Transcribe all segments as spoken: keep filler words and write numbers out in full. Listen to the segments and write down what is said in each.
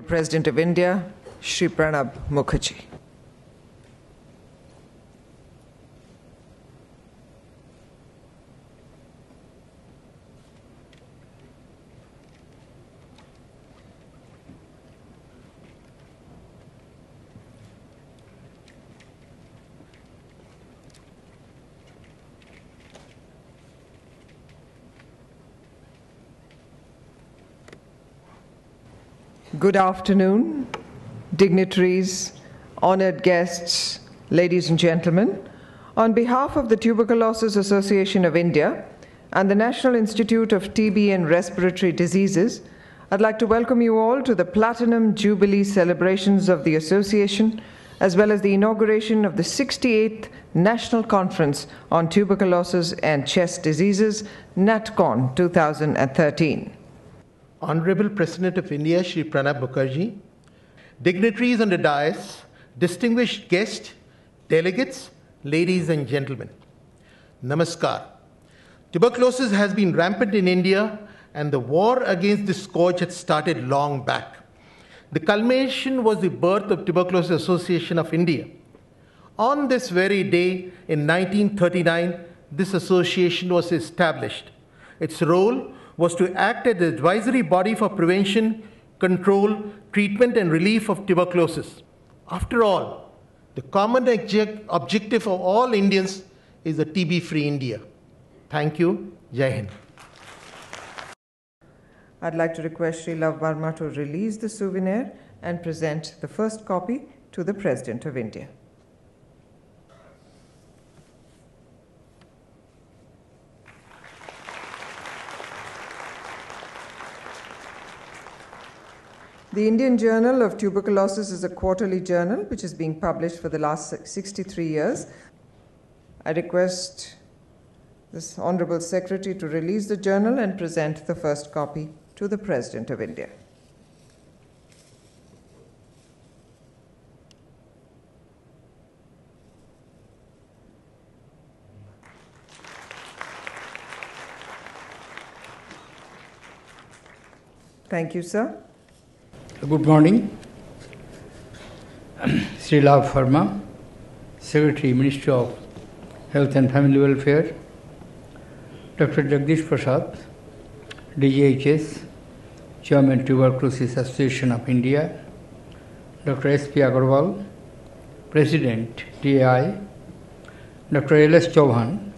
President of India, Shri Pranab Mukherjee. Good afternoon, dignitaries, honored guests, ladies and gentlemen. On behalf of the Tuberculosis Association of India and the National Institute of T B and Respiratory Diseases, I'd like to welcome you all to the Platinum Jubilee celebrations of the association, as well as the inauguration of the sixty-eighth National Conference on Tuberculosis and Chest Diseases, NATCON two thousand thirteen. Honorable President of India, Shri Pranab Mukherjee, dignitaries on the dais, distinguished guests, delegates, ladies and gentlemen. Namaskar. Tuberculosis has been rampant in India, and the war against this scourge had started long back. The culmination was the birth of Tuberculosis Association of India. On this very day, in nineteen thirty-nine, this association was established. Its role was to act as the advisory body for prevention, control, treatment, and relief of tuberculosis. After all, the common objective of all Indians is a T B-free India. Thank you. Jain. I'd like to request Shri Lov Verma to release the souvenir and present the first copy to the President of India. The Indian Journal of Tuberculosis is a quarterly journal which is being published for the last sixty-three years. I request this Honorable Secretary to release the journal and present the first copy to the President of India. Thank you, sir. Good morning. Sri Lov Verma, Secretary, Ministry of Health and Family Welfare, Doctor Jagdish Prasad, D G H S, Chairman Tuberculosis Association of India, Doctor S P Agarwal, President T A I, Doctor L S Chauhan,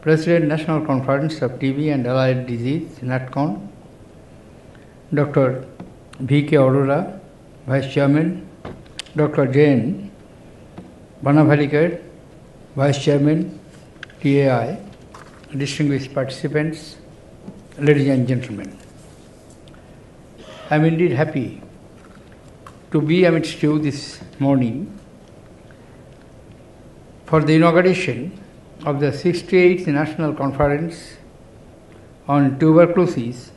President National Conference of T B and Allied Disease, NATCON, Doctor V K Aurora, Vice Chairman, Doctor Jain, Banavalikar, Vice Chairman, T A I, distinguished participants, ladies and gentlemen. I am indeed happy to be amidst you this morning for the inauguration of the sixty-eighth National Conference on Tuberculosis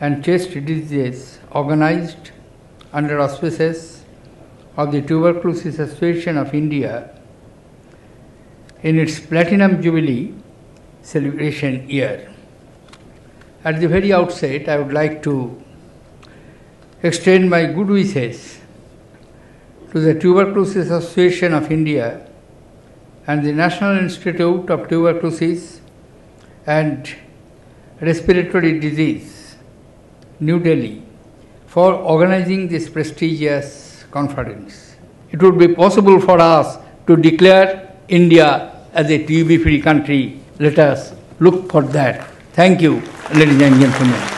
and Chest Diseases, organized under auspices of the Tuberculosis Association of India in its Platinum Jubilee celebration year. At the very outset, I would like to extend my good wishes to the Tuberculosis Association of India and the National Institute of Tuberculosis and Respiratory Diseases, New Delhi, for organizing this prestigious conference. It would be possible for us to declare India as a T B-free country. Let us look for that. Thank you, ladies and gentlemen.